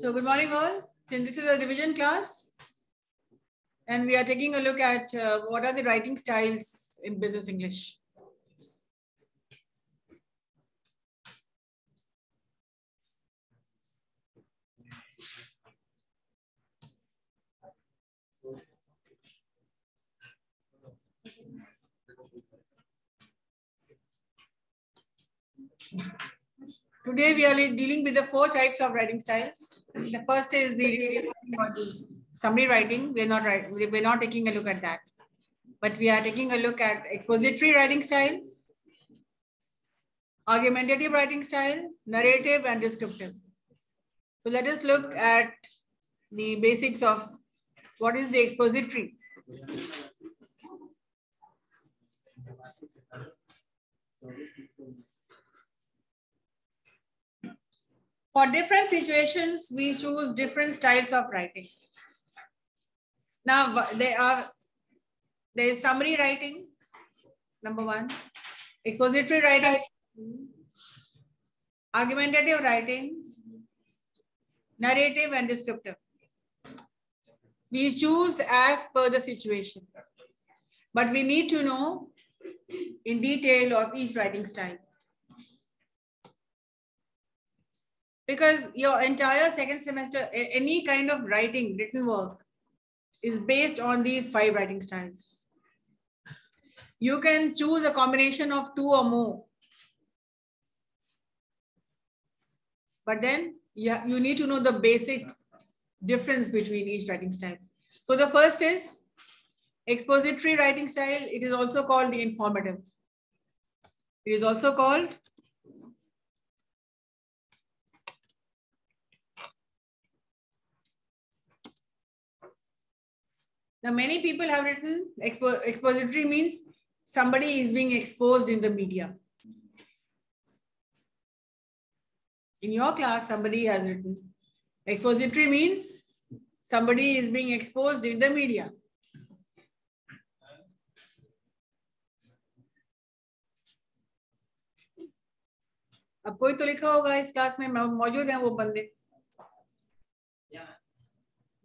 So good morning all. Since this is a revision class and we are taking a look at what are the writing styles in business English. Today we are dealing with the four types of writing styles. The first is the summary writing. We're not taking a look at that, but we are taking a look at expository writing style, argumentative writing style, narrative and descriptive. So let us look at the basics of what is the expository. For different situations, we choose different styles of writing. Now, there is summary writing, number one, expository writing, argumentative writing, narrative and descriptive. We choose as per the situation, but we need to know in detail of each writing style. Because your entire second semester, any kind of writing, written work is based on these five writing styles. You can choose a combination of two or more. But then you need to know the basic difference between each writing style. So the first is expository writing style. It is also called the informative. It is also called now, many people have written expository means somebody is being exposed in the media. In your class, somebody has written. Expository means somebody is being exposed in the media. अब कोई तो लिखा होगा इस class में मौजूद हैं वो बंदे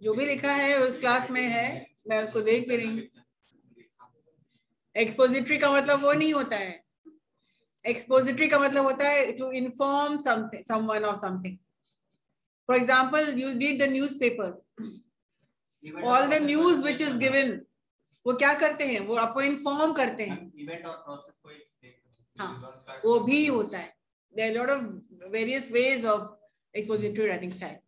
जो भी लिखा है उस क्लास में है मैं उसको देख भी रही हूँ। एक्सपोजिटरी का मतलब वो नहीं होता है। एक्सपोजिटरी का मतलब होता है to inform someone of something. For example you read the newspaper, all the news which is given, वो क्या करते हैं, वो आपको इन्फॉर्म करते हैं। इवेंट और प्रोसेस को हाँ वो भी होता है। There are a lot of various ways of expository writing style.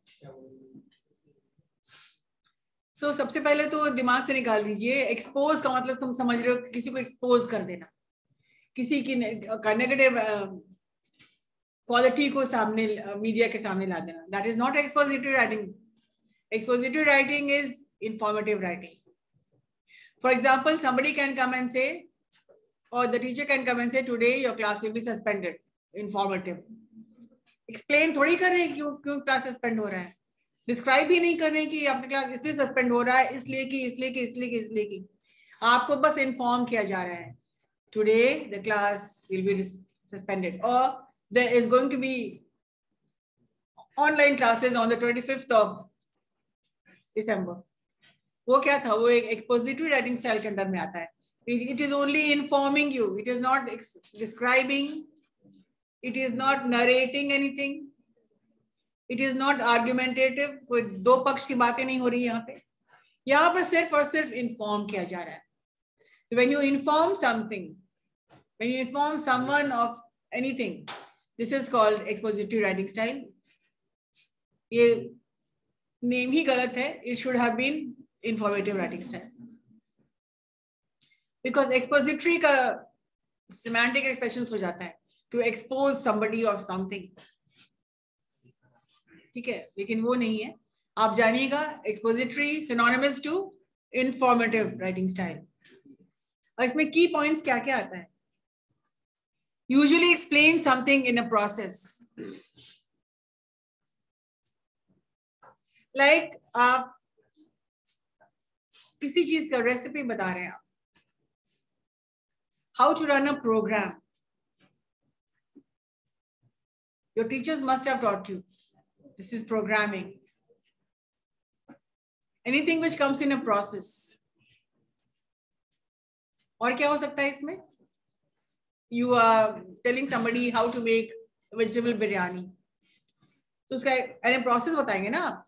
So सबसे पहले तो दिमाग से निकाल दीजिए expose का मतलब तुम समझ रहे हो किसी को expose कर देना, किसी की negative quality को सामने media के सामने ला देना. That is not expository writing. Expository writing is informative writing. For example, somebody can come and say, or the teacher can come and say, today your class will be suspended. Informative. Explain थोड़ी कर रहे हैं क्यों class suspend हो रहा है, describe भी नहीं कर रहे कि आपकी क्लास इसलिए सस्पेंड हो रहा है, इसलिए कि आपको बस इन्फॉर्म किया जा रहा है today the class will be suspended और there is going to be online classes on the 25th of December. वो क्या था, वो एक एक्सपोजिटरी राइटिंग स्टाइल के अंदर में आता है. It is only informing you, it is not describing, it is not narrating anything, it is not argumentative. कोई दो पक्ष की बातें नहीं हो रही है यहाँ पर सिर्फ और सिर्फ इन्फॉर्म किया जा रहा है. So when you inform something, when you inform someone of anything, this is called expository writing style. ये name ही गलत है. It should have been informative writing style because expository का semantic expressions हो जाता है. To expose somebody or something, ठीक है, लेकिन वो नहीं है. आप जानिएगा expository synonymous to informative writing style. और इसमें key points क्या क्या आता है? Usually explain something in a process. Like आप किसी चीज का recipe बता रहे हैं आप. How to run a program. Your teachers must have taught you. This is programming. anything which comes in a process. और क्या हो सकता है इसमें? You are telling somebody how to make vegetable biryani, तो उसका अरे प्रोसेस बताएंगे ना आप.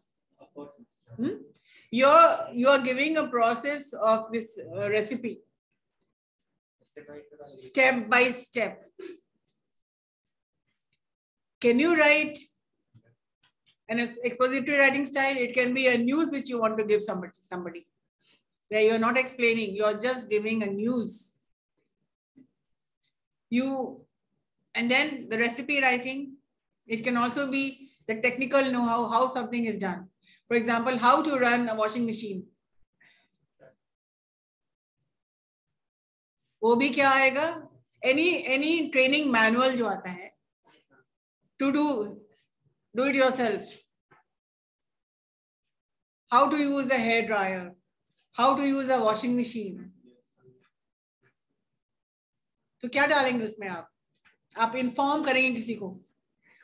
You are giving a process of this recipe, step by step. Can you write an expository writing style? It can be a news which you want to give somebody, where you are not explaining, you are just giving a news. You, and then the recipe writing. It can also be the technical know-how, how something is done. For example, how to run a washing machine. वो भी क्या आएगा? Any training manual जो आता है, to do it yourself. How to use a hair dryer, how to use a washing machine. तो क्या डालेंगे उसमें आप? आप inform करेंगे किसी को,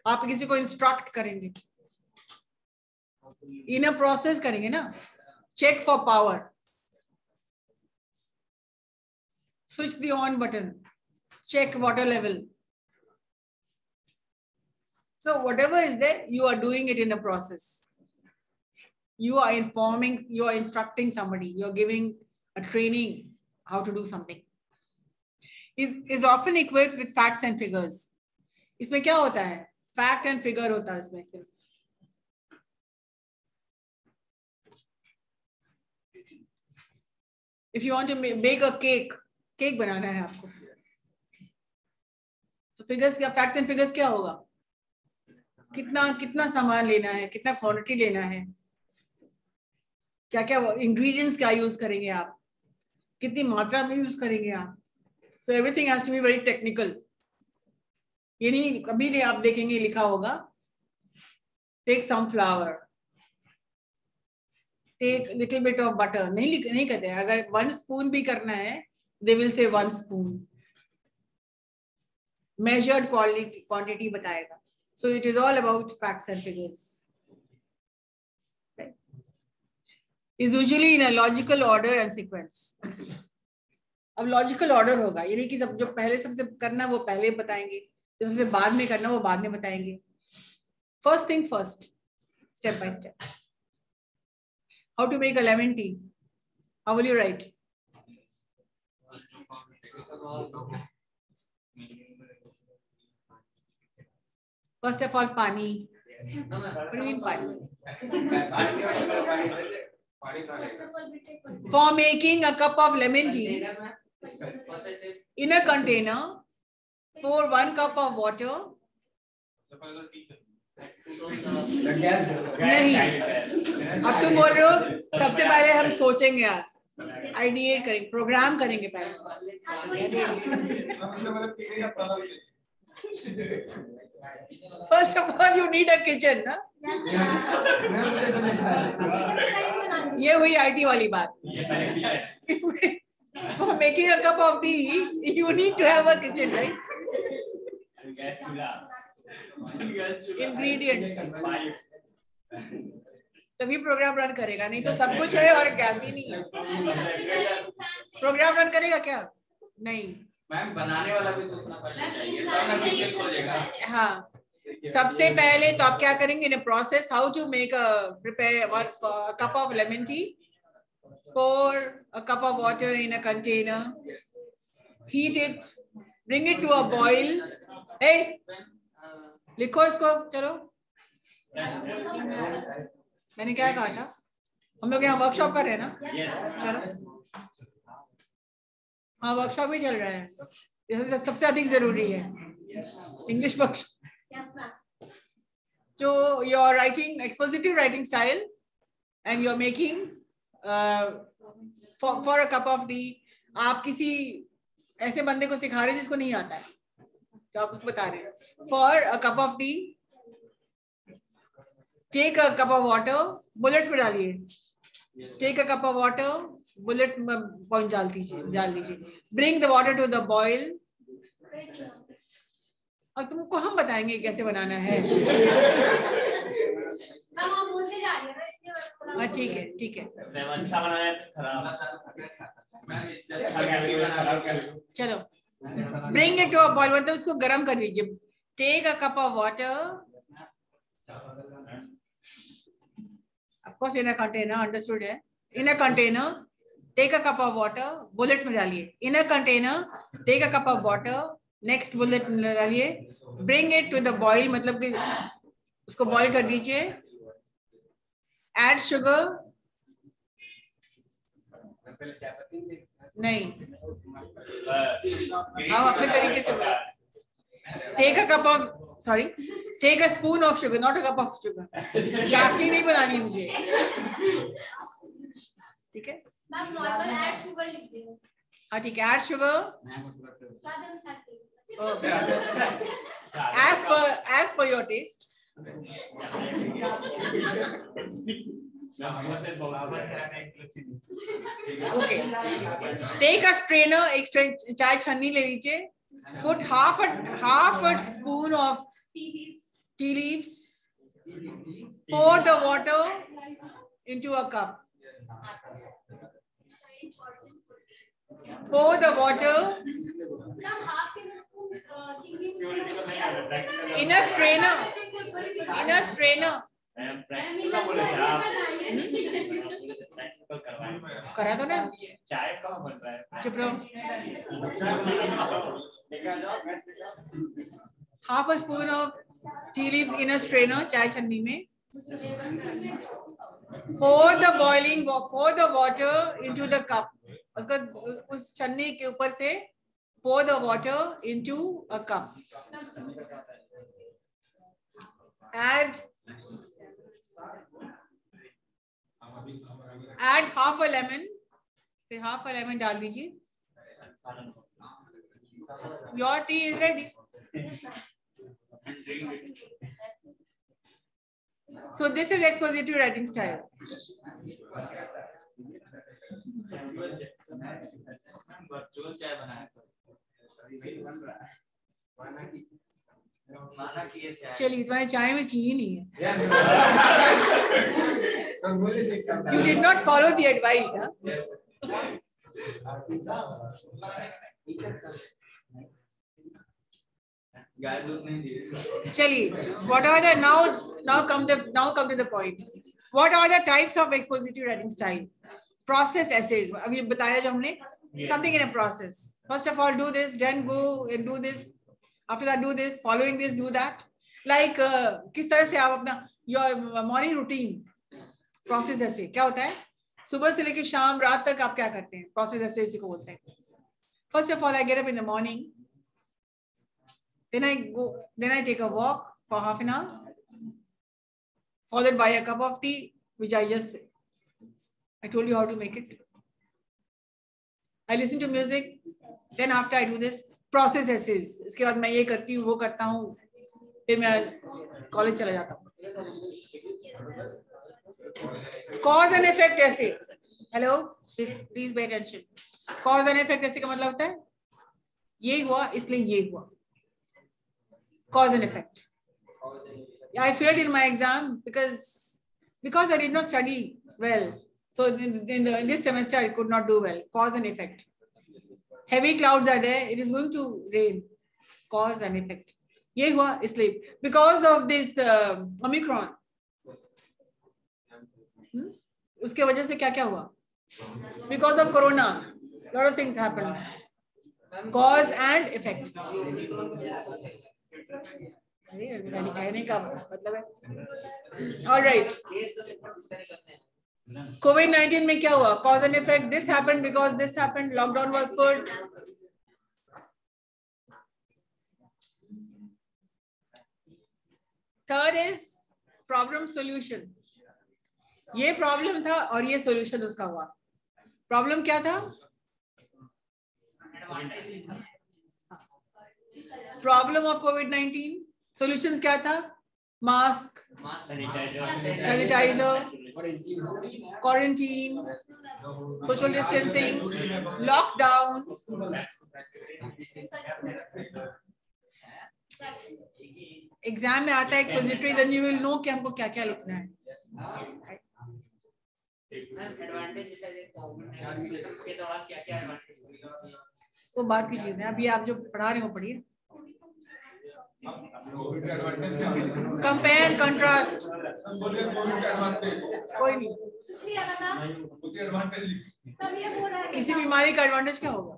आप किसी को instruct करेंगे, इन प्रोसेस करेंगे ना. Check for power, switch the on button, check water level. So whatever is there, you are doing it in a process. You are informing, you are instructing somebody, you are giving a training how to do something. Is often equate with facts and figures. इसमें क्या होता है? Fact and figure होता है इसमें सिर्फ. If you want to make a cake बनाना है आपको, तो figures क्या, facts and figures क्या होगा? कितना सामान लेना है, कितना क्वांटिटी लेना है, क्या क्या इंग्रेडिएंट्स क्या यूज करेंगे आप, कितनी मात्रा में यूज करेंगे आप. So everything has to be very technical. ये नहीं कभी नहीं आप देखेंगे लिखा होगा take some flower, take little bit of butter. नहीं कहते. अगर one spoon भी करना है, they will say one spoon. Measured quantity बताएगा. So it is all about facts and figures. Right? Is usually in a logical order and sequence. अब logical order होगा, यानी कि सब जो पहले सबसे करना वो पहले बताएंगे, जो सबसे बाद में करना वो बाद में बताएंगे. First thing first, step by step. How to make a lemon tea? How will you write? First of all, pani. What do you mean pani? For making a cup of lemon tea, in a container, pour 1 cup of water. नहीं, अब तुम बोल रहे हो सबसे पहले हम सोचेंगे यार, आइडिया करेंगे, प्रोग्राम करेंगे पहले. First of all you need a kitchen ना. ये हुई आईटी वाली बात. For making a cup of tea you need to have a kitchen, right? Ingredients. तभी प्रोग्राम रन करेगा, नहीं तो सब कुछ है और गैस ही नहीं है. प्रोग्राम रन करेगा क्या? नहीं मैम, बनाने वाला भी तो उतना पढ़ना चाहिए, तो जाएगा. हाँ, सबसे पहले तो आप क्या करेंगे in process, how to make a prepare cup of lemon tea, pour a cup of water in a container, heat it, bring it to a boil. ए लिखो इसको, चलो. मैंने क्या कहा था? हम लोग यहाँ वर्कशॉप कर रहे हैं ना. चलो, हाँ वर्कशॉप भी चल रहा है, ये सबसे अधिक जरूरी है. English workshop. जो you are writing expositive writing style and you are making for a cup of tea. आप किसी ऐसे बंदे को सिखा रहे हैं जिसको नहीं आता है, तो आप उसको बता रहे हैं. For a cup of tea, take a cup of water. Bullets में डालिए. Take a cup of water. Bullets में point डाल दीजिए. Bring the water to the boil. और तुमको हम बताएंगे कैसे बनाना है. ठीक है चलो bring it to a boil, मतलब इसको गर्म कर दीजिए। Take a cup of water, of course in a container, understood है। In a container take a cup of water, bullets में डालिए। In a container take a cup of water, next bullet डालिए। Bring it to the boil, मतलब कि उसको boil कर दीजिए। Add sugar, नहीं हम अपने तरीके से। Take a cup of, sorry take a spoon of sugar, not a cup of sugar. चाटनी नहीं बनानी मुझे, ठीक है हाँ ठीक है। Add sugar as per your taste. Okay take a strainer, एक चाय छन्नी ले लीजिए। Put half a spoon of tea leaves. Pour the water into a cup. Pour the water in a strainer. In a strainer. करा दो ना, चाय कहाँ बन रहा है? चुप रहो। Half a spoon of tea leaves in a strainer, चाय छन्नी में। pour the water into the cup, उसका उस छन्नी के ऊपर से pour the water into a cup. Add half a lemon, फिर half a lemon डाल दीजिए। Your tea is ready. So this is expository writing style. चलिए तुम्हारे चाय में चीनी नहीं है। You did not follow the advice, huh? चलिए, what are the now come to the point. What are the types of expository writing style? Process essays. अभी बताया जो हमने, something in a process. First of all, do this, then go and do this. After that, do this. Following this, do that. Like किस तरह से आप अपना your morning routine process ऐसे क्या होता है? सुबह से लेकर शाम रात तक आप क्या करते हैं? Process ऐसे इसी को बोलते हैं। First of all, I get up in the morning. Then I take a walk for half an hour, followed by a cup of tea, which I told you how to make it. I listen to music. Then after I do this. Process essays, इसके बाद मैं ये करती हूँ वो करता हूँ, फिर मैं कॉलेज चला जाता हूँ। कॉज एंड इफेक्ट ऐसे, hello please pay attention. Cause and effect ऐसे का मतलब होता है ये हुआ इसलिए ये हुआ, cause and effect. I failed in my exam because I did not study well, so in this semester I could not do well, cause and effect. Heavy clouds are there. It is going to rain. Cause and effect. ये हुआ इसलिए because of this Omicron. उसके वजह से क्या क्या हुआ? Because of Corona, lot of things happened. Cause and effect. कहने का मतलब है। All right. COVID-19 में क्या हुआ? Cause and effect. This happened because this happened. Lockdown was put. Third is problem solution. ये problem था और ये solution उसका हुआ। Problem क्या था? Problem of COVID-19. Solutions क्या था? Mask, sanitiser, quarantine, social distancing, lockdown. Exam में आता है expository, then you will know कि हमको क्या क्या लिखना है। एडवांटेज के दौरान क्या-क्या एडवांटेज तो बात की चीज है। अभी आप जो पढ़ा रहे हो पढ़िए। कंपेयर कंट्रास्ट कोई नहीं, किसी बीमारी का एडवांटेज क्या होगा?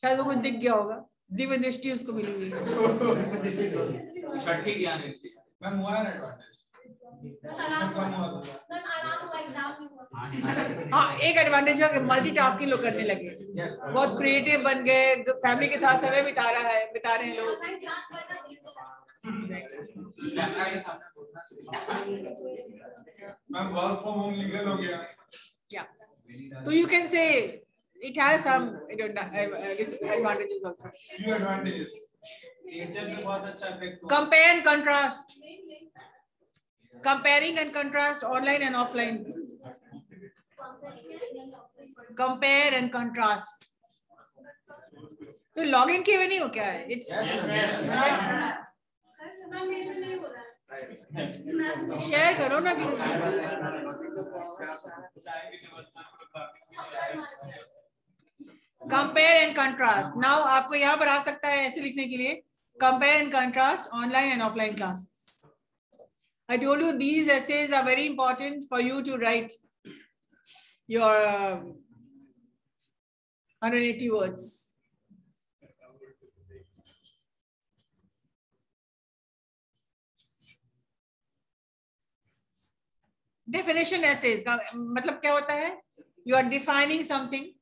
शायद वो कुछ दिख गया होगा, दिव्य दृष्टि उसको मिली हुई है। मैम मोरल एडवांटेज हाँ एक एडवांटेज है कि मल्टीटास्किंग लोग करने लगे, बहुत क्रिएटिव बन गए, फैमिली के साथ समय बिता रहे हैं लोग। वर्क फ्रॉम होम लीगल हो गया क्या? तो you can say It has some advantages also. Few advantages. Nature पे बहुत अच्छा effect. Compare and contrast. Comparing and contrast online and offline. Compare and contrast. तो login किए हुए नहीं हो क्या है? It's शेयर करो ना किसी। कंपेयर एंड कंट्रास्ट नाउ आपको यहाँ पर आ सकता है ऐसे लिखने के लिए, compare and contrast online and offline classes. I told you these essays are very important for you to write your 180 words. Definition essays का मतलब क्या होता है? You are defining something,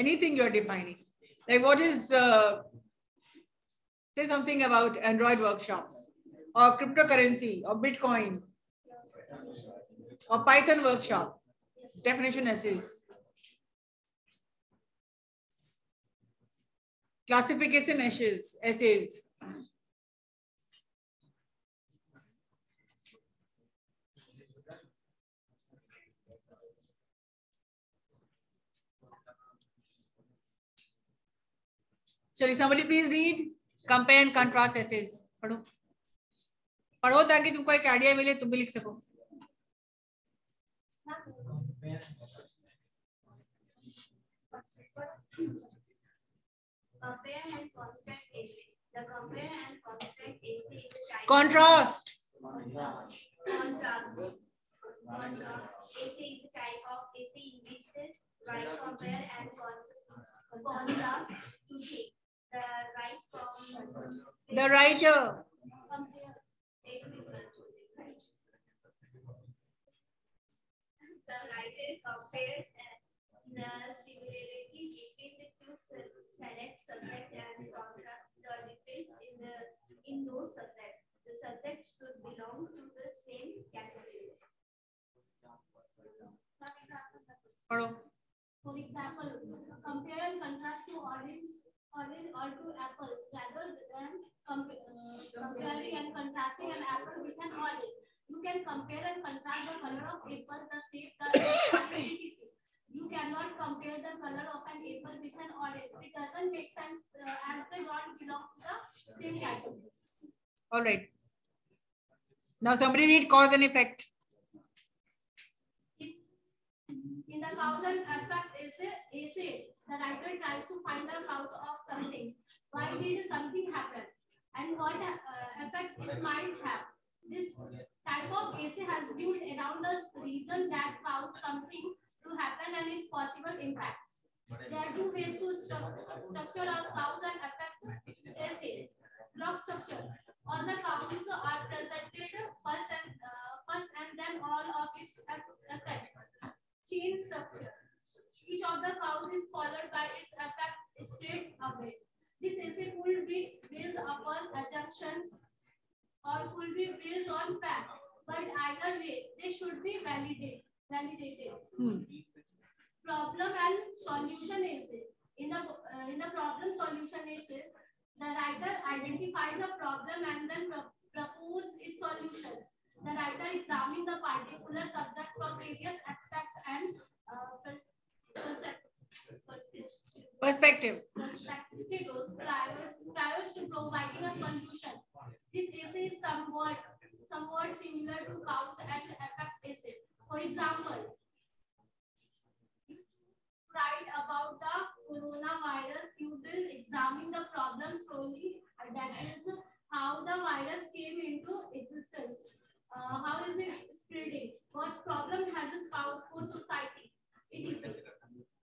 anything you are defining, like what is say something about Android workshop or cryptocurrency or Bitcoin or Python workshop. Definition essays, classification essays. चलिए somebody please read compare and contrast essays. पढ़ो ताकि तुमको एक idea मिले, तुम भी लिख सको। Contrast. Essay is a type of essay in which the writer compare and contrast two things. The writer compares the similarity between the two select subject and the difference in those subjects. The subject should belong to the same category. For example, compare and contrast to orange or two apples rather than comparing and contrasting an apple with an orange. You can compare and contrast the color of apples, the shape, the identity. You cannot compare the color of an apple with an orange. It doesn't make sense as they don't belong to the same category. All right. Now somebody read cause and effect. In the cause and effect essay, the writer tries to find the cause of something. Why did something happen, and what effects it might have? This type of essay has built around the reason that caused something to happen and its possible impacts. There are two ways to structure a cause and effect essay. Block structure: all the causes are presented first, and then all of its effects. Chain structure: each of the cause is followed by its effect straight away. This essay could be based upon assumptions or could be based on fact, but either way, they should be validated. Problem and solution essay: in the problem solution essay, the writer identifies a problem and then proposes its solution. The writer examines the particular subject from various aspects and perspectives prior to providing a solution. This is somewhat similar to cows and affect acid. For example, write about the coronavirus. You will examine the problem thoroughly. That is how the virus came into existence. How is it spreading? What problem has it caused for society? It is.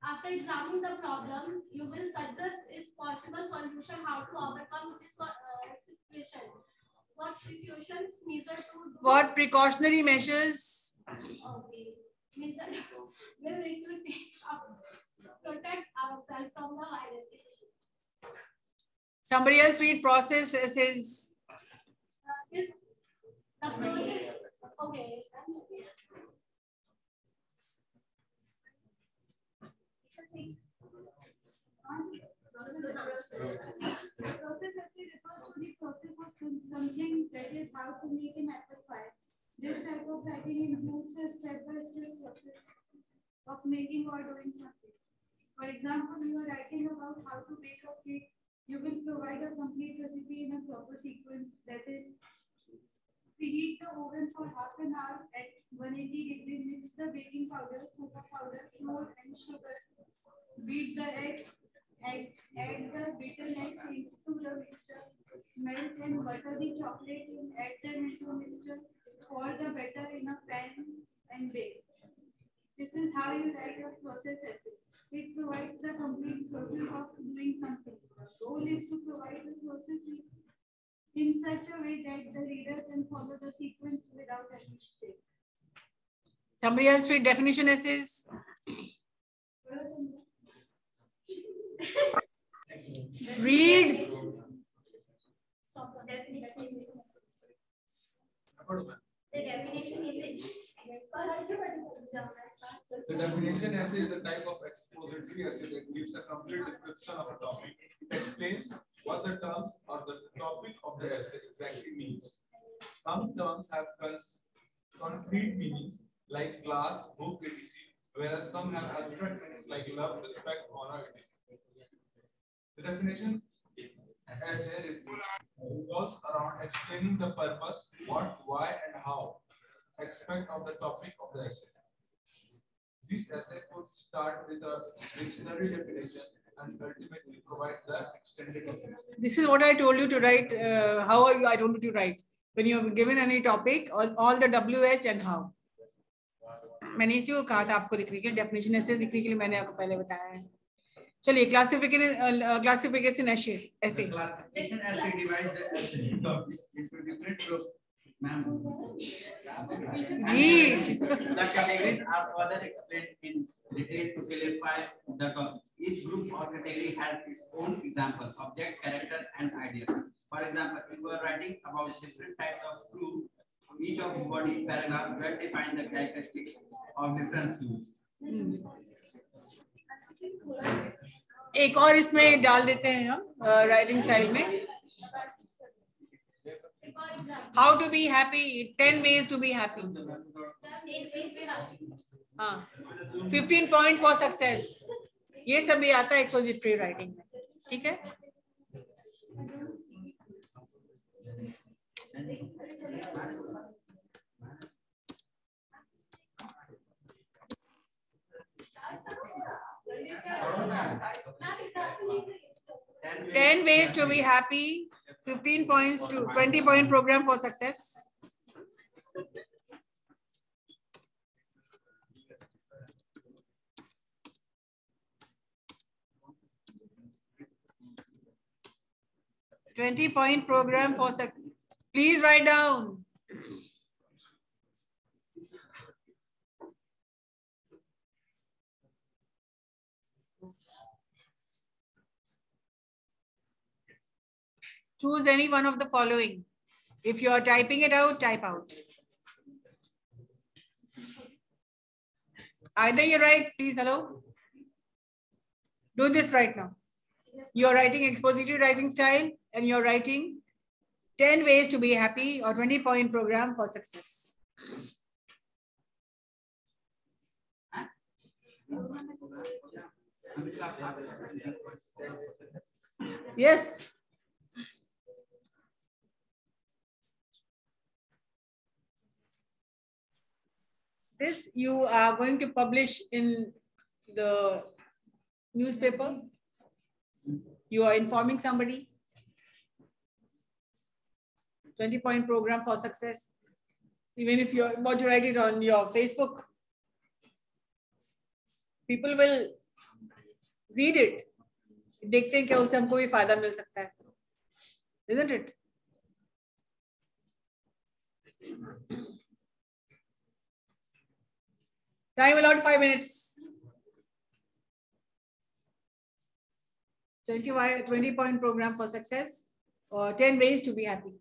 After examining the problem, you will suggest its possible solution, how to overcome this situation. What precautions measure to do? What precautionary measures? Okay, measure will it to protect ourselves from the virus. Somebody else read process. Says is the process. Okay. The process actually refers to the process of something, that is how to make an apple pie. This type of writing includes a step-by-step process of making or doing something. For example, you are writing about how to bake a cake. You will provide a complete recipe in a proper sequence. That is, preheat the oven for half an hour at 180 degrees. Mix the baking powder, cocoa powder, flour, and sugar. Beat the eggs, add the beaten eggs into the mixture, melt and butter the chocolate, add them into the mixture, pour the batter in a pan and bake. This is how you write a process essay. It provides the complete process of doing something. The goal is to provide the process in such a way that the reader can follow the sequence without any mistake. Somebody else read definition essays. Read. The definition is the type of expository essay that gives a complete description of a topic. It explains what the terms or the topic of the essay exactly means. Some terms have concrete meanings like class, book, etc., whereas some have abstract meanings like love, respect, honor, etc. The definition essay revolves around explaining the purpose, what, why, and how aspect of the topic of the essay. This essay could start with a dictionary definition and ultimately provide the extended definition. This is what I told you to write. I told you to write when you have given any topic, all the WH and how. मैंने इसी को कहा था आपको लिखने के definition ऐसे लिखने के लिए मैंने आपको पहले बताया है. चलिए क्लासिफिकेशन ऐसे the categories are further explained in detail to clarify the term. Each group or category has its own example, object, character, and idea. For example, if you are writing about different types of fruit, each of the body paragraph will define the characteristics of different fruits. एक और इसमें डाल देते हैं हम writing style में. How to be happy? 10 ways to be happy. 15 points for success. ये सब भी आता है expository writing में. ठीक है? Ten, 10 ways to be happy. 15 points to 20 point program for success. Please write down. Choose any one of the following. If you are typing it out, type out. Either you write, please, hello. Do this right now. You are writing expository writing style and you are writing 10 ways to be happy or 20 point program for success. Yes. this you are going to publish in the newspaper? You are informing somebody? 20-point program for success. Even if you want to write it on your Facebook, people will read it. देखते हैं क्या उससे हमको भी फायदा मिल सकता है, isn't it? Time allowed 5 minutes. 20-point program for success or 10 ways to be happy.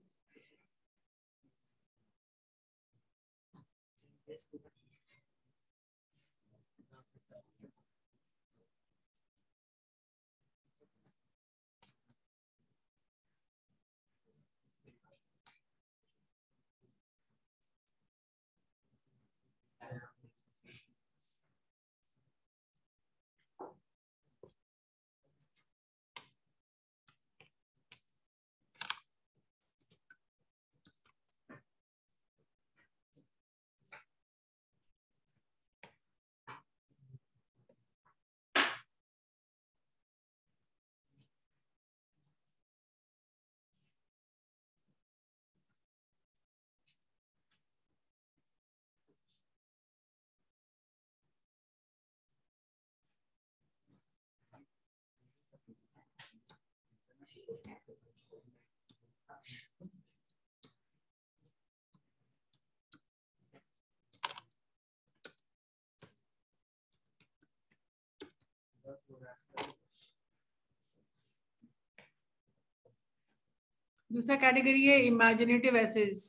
दूसरा कैटेगरी है imaginative essays.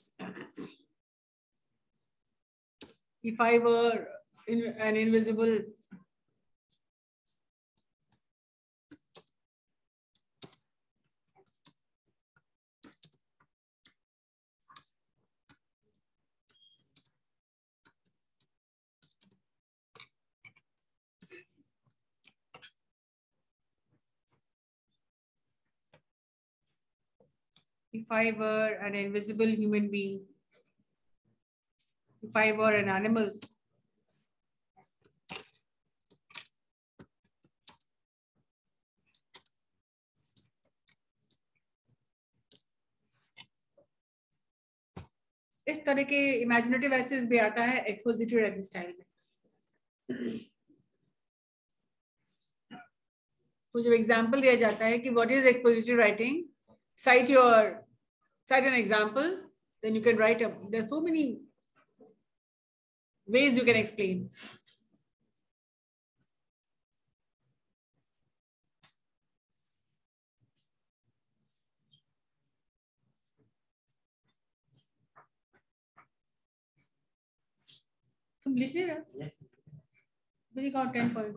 If I were an invisible, if I were an invisible human being, if I were an animal, इस तरह के imaginative essays भी आता है expositive writing style में. तो जब एग्जाम्पल दिया जाता है कि what is expositive writing, cite an example, then you can write up. There's so many ways you can explain. तुम लिख ले रहा? मेरी काउंट 10 पॉइंट.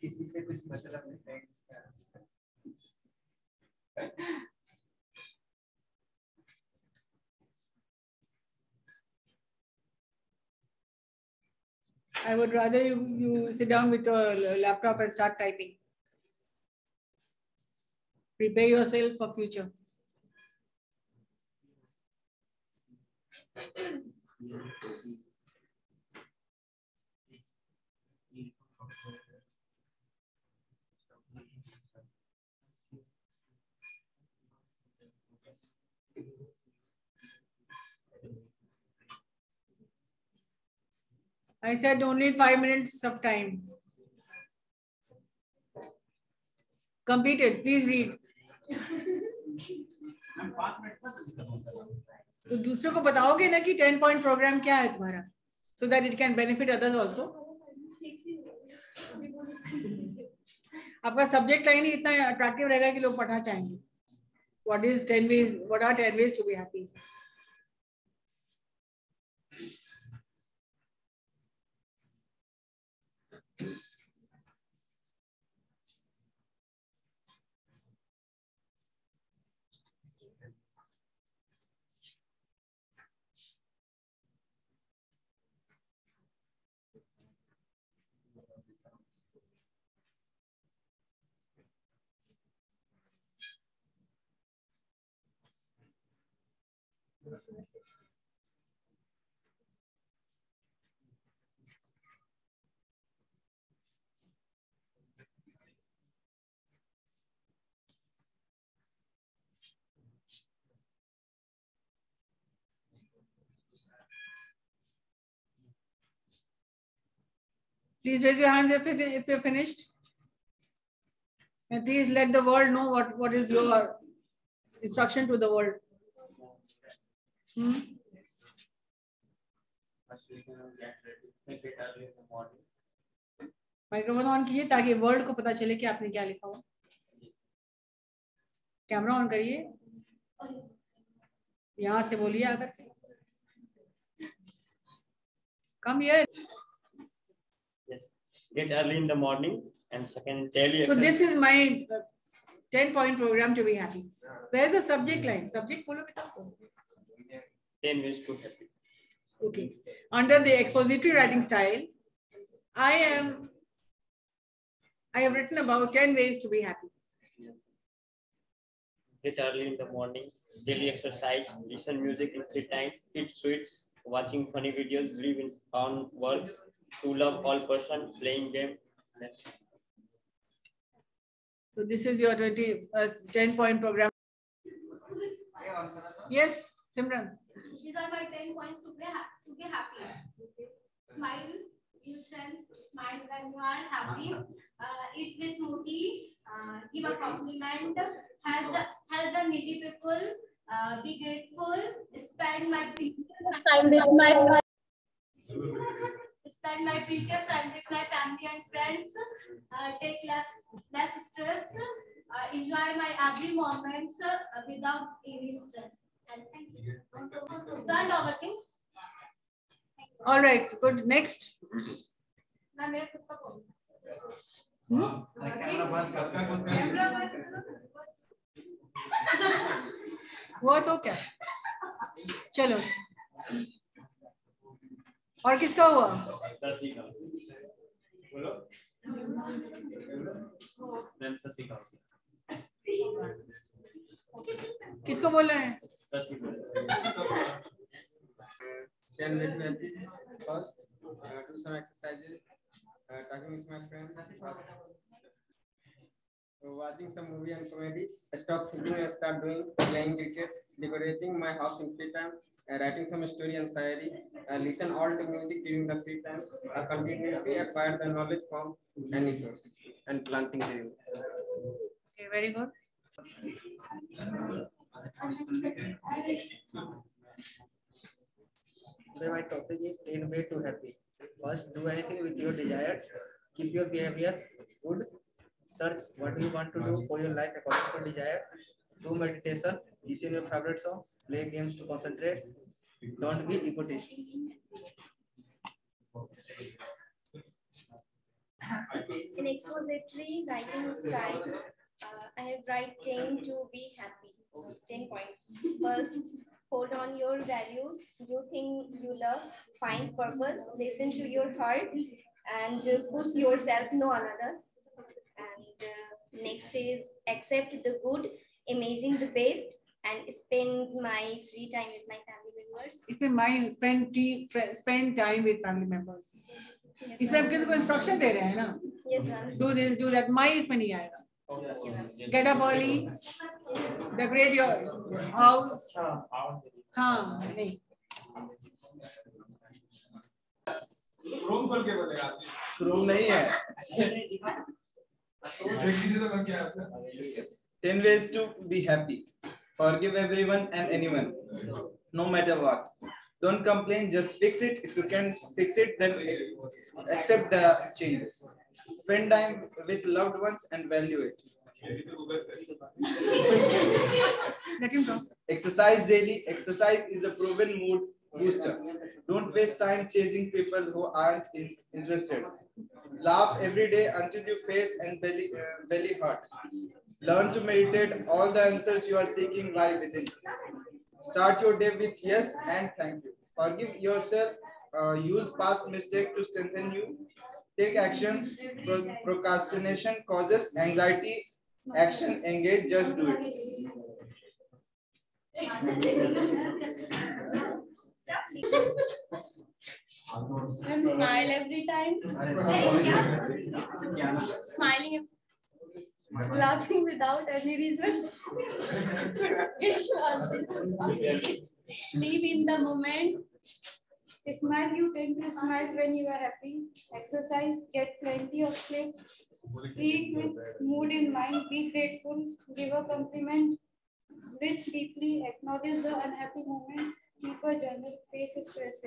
किसी से कुछ मतलब नहीं. I would rather you sit down with your laptop and start typing. Prepare yourself for future. I said only 5 minutes of time. Completed. Please read. तो दूसरों को बताओगे ना कि 10-point program क्या है तुम्हारा, so that it can benefit others also. आपका subject line ही इतना attractive रहेगा कि लोग पढ़ना चाहेंगे. What are 10 ways to be happy? Please raise your hands if you're finished. And please let the world know what is your instruction to the world. Microphone on कीजिए ताकि world को पता चले कि आपने क्या लिखा हो. कैमरा ऑन करिए, यहाँ से बोलिए आकर. Come here. Get early in the morning and second daily. So this is my 10-point program to be happy. There is a subject line. Subject polo bata. 10 ways to happy. Okay. Under the expository writing style, I have written about 10 ways to be happy. Get early in the morning. Daily exercise. Listen music in 3 times. Eat sweets. Watching funny videos. Believe in fun works. To love all person, playing game. So this is your 10-point program. Yes, Simran. These are my 10 points to be happy. Smile, innocence. Smile when you are happy. Eat with motive. Give a compliment. Help the needy people. Be grateful. Spend my time with my. Spend my previous time with my family and friends. Take less stress. Enjoy my every moment without any stress. And thank you. Don't overthink. All right. Good. Next. मैं मेरे खुद का बोलूँ. वो तो क्या? चलो. और किसका हुआ? बोलो. किसको बोल रहे हैं? Watching some movie and comedies. Stop thinking and start doing. Playing cricket. Decorating my house in free time. Writing some story and diary. Listen all to music during the free time. Continuously acquire the knowledge from any source. And planting tree. Okay, very good. So my topic is 10 ways to happy. First, do anything with your desires. Keep your behavior good. Search what you want to do for your life according to desire. Do meditation. Listen your favorite songs. Play games to concentrate. Don't be egotistic. In expository writing style, I have write 10 to be happy. 10 points. First, hold on your values. Do things you love. Find purpose. Listen to your heart, and push yourself, no another. Next is accept the good, amazing the best, and spend my free time with my family members. इसमें मैं spend time with family members. इसमें आप किसी को instruction दे रहे हैं ना? Yes ma'am. Do this, do that. मैं इसमें नहीं आएगा. Get up early, decorate your house. हाँ नहीं. Room पर क्या बोलेगा आपसे? Room नहीं है. 10 ways to be happy. Forgive everyone and anyone, no matter what. Don't complain, just fix it. If you can fix it, then accept the change. Spend time with loved ones and value it. Let him go. Exercise daily. Exercise is a proven mood booster. Don't waste time chasing people who aren't interested. Laugh every day until your face and belly hurt. Learn to meditate. All the answers you are seeking lie within. Start your day with yes and thank you. Forgive yourself. Use past mistakes to strengthen you. Take action. Procrastination causes anxiety. Action, engage, just do it. And smile every time. Smiling, laughing without any reason. Live in the moment. Smile, you tend to smile when you are happy. Exercise, get plenty of sleep. Eat with mood in mind, be grateful, give a compliment, breathe deeply, acknowledge the unhappy moments, keep a journal, face stress.